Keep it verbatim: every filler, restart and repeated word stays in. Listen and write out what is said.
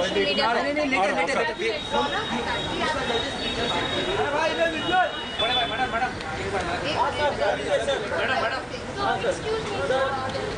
Social media पर।